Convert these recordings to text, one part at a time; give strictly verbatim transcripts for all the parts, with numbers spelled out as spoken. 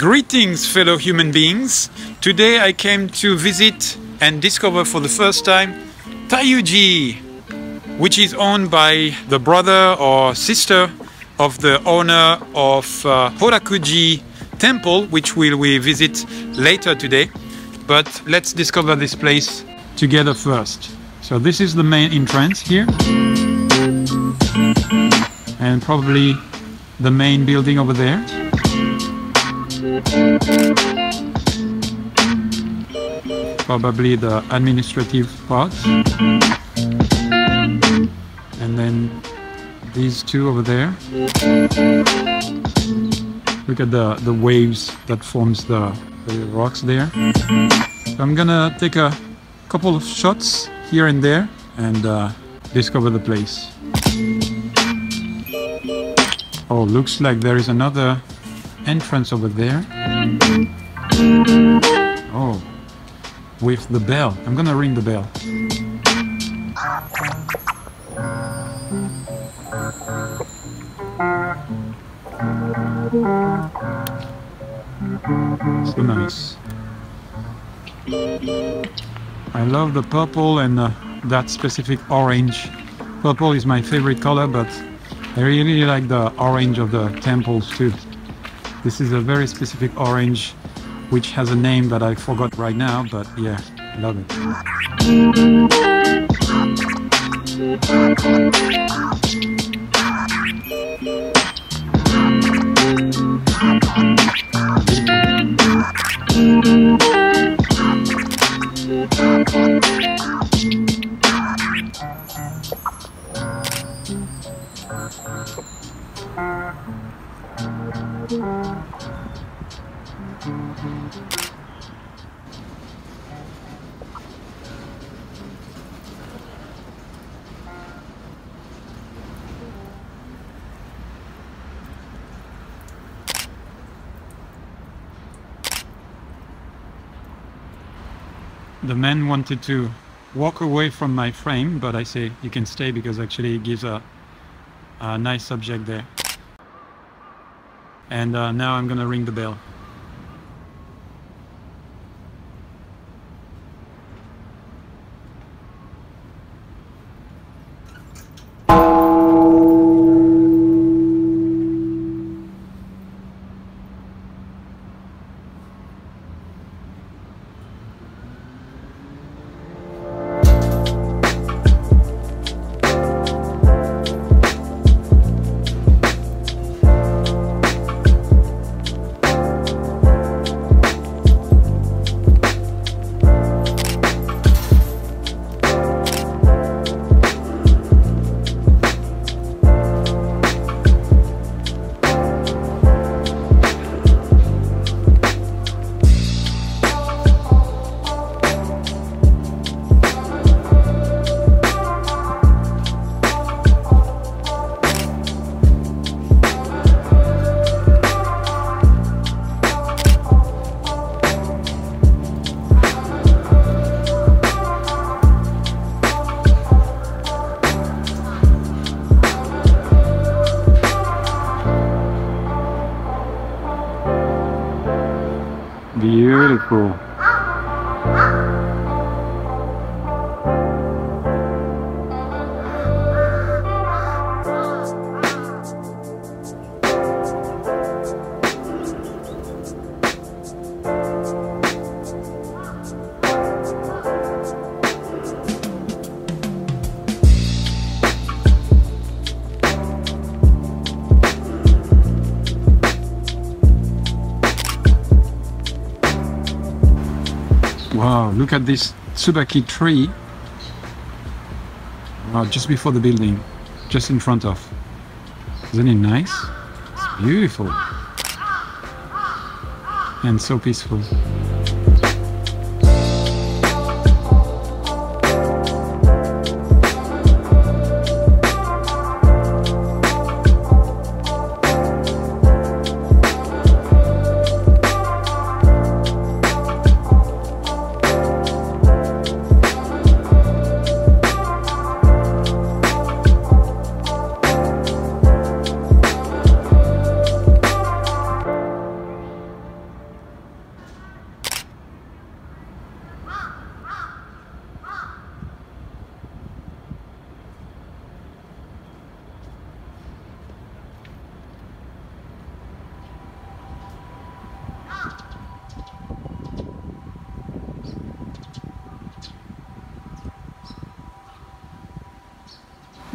Greetings, fellow human beings! Today I came to visit and discover for the first time Taiyu-ji, which is owned by the brother or sister of the owner of uh, Horaku-ji temple, which we will visit later today. But let's discover this place together first. So this is the main entrance here, and probably the main building over there. Probably the administrative part. And then these two over there. Look at the, the waves that forms the, the rocks there. So I'm gonna take a couple of shots here and there and uh, discover the place. Oh, looks like there is another entrance over there. Oh, with the bell. I'm gonna ring the bell. So nice. I love the purple and uh, that specific orange. Purple is my favorite color, but I really like the orange of the temples too. This is a very specific orange which has a name that I forgot right now, but yeah, I love it. The man wanted to walk away from my frame, but I say you can stay because actually it gives a, a nice subject there. And uh, now I'm gonna ring the bell. Beautiful. Wow, look at this Tsubaki tree. Wow, just before the building, just in front of. Isn't it nice? It's beautiful. And so peaceful.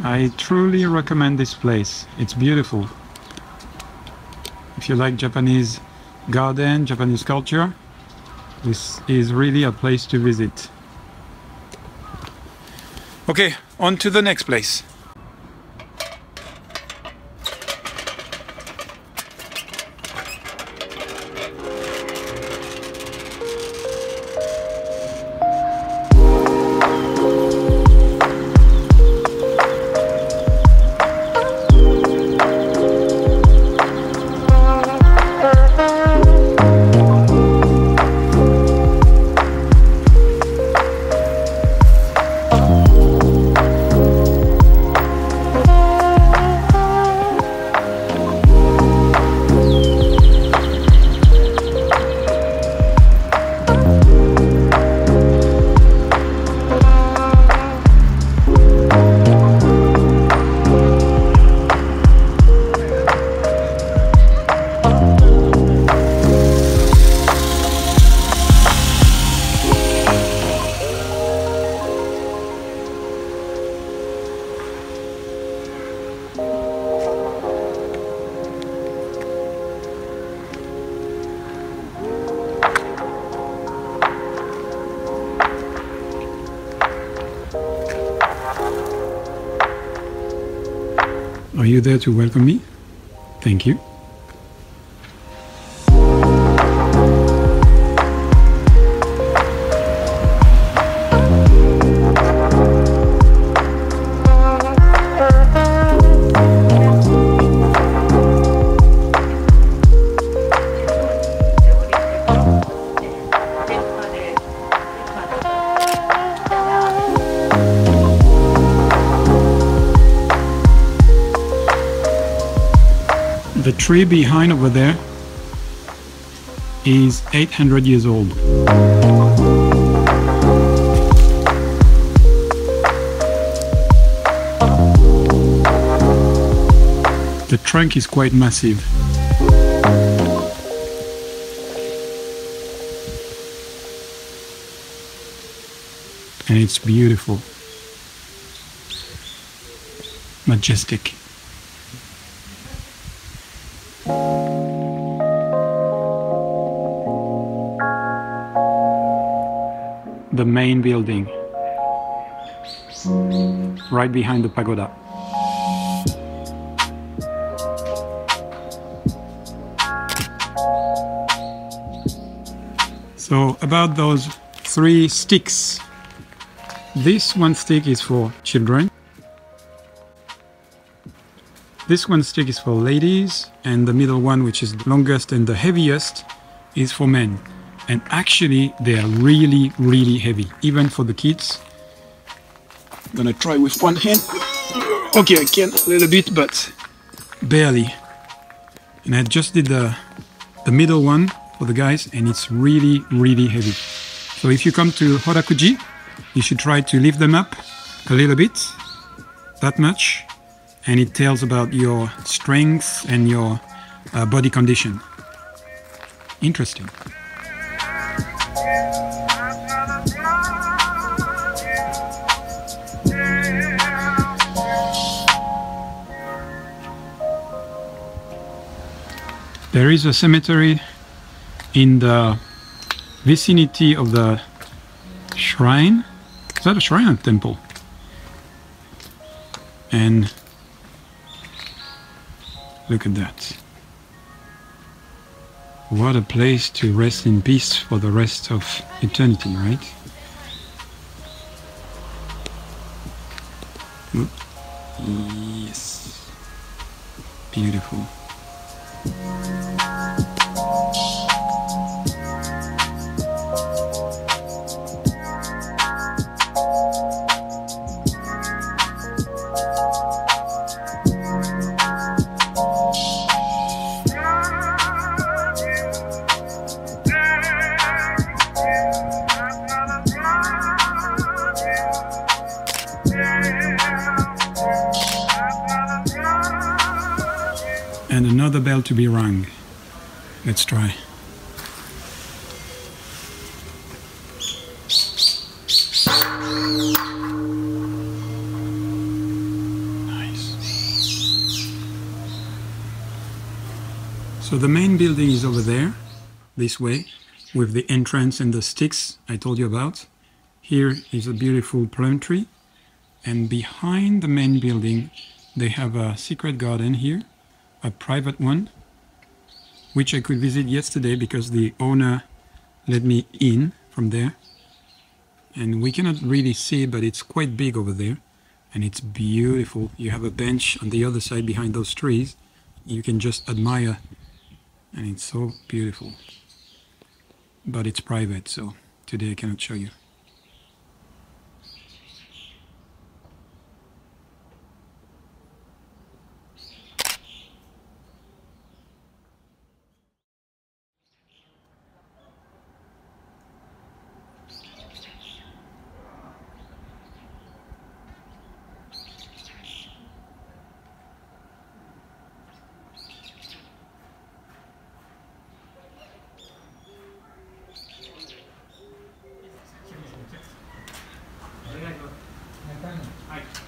I truly recommend this place. It's beautiful. If you like Japanese garden, Japanese culture, this is really a place to visit. Okay, on to the next place. Are you there to welcome me? Thank you. The tree behind over there is eight hundred years old. The trunk is quite massive. And it's beautiful. Majestic. The main building, right behind the pagoda. So about those three sticks, this one stick is for children, this one stick is for ladies, and the middle one, which is the longest and the heaviest, is for men. And actually, they are really, really heavy, even for the kids. I'm gonna try with one hand. Okay, I can a little bit, but barely. And I just did the, the middle one for the guys, and it's really, really heavy. So if you come to Horaku-ji, you should try to lift them up a little bit, that much, and it tells about your strength and your uh, body condition. Interesting. There is a cemetery in the vicinity of the shrine. Is that a shrine or temple? And look at that. What a place to rest in peace for the rest of eternity, right? Yes. Beautiful. And another bell to be rung. Let's try. So the main building is over there, this way, with the entrance and the sticks I told you about. Here is a beautiful plum tree, and behind the main building they have a secret garden here, a private one, which I could visit yesterday because the owner let me in from there. And we cannot really see, but it's quite big over there, and it's beautiful. You have a bench on the other side behind those trees. You can just admire, and it's so beautiful. But it's private, so today I cannot show you. Hi.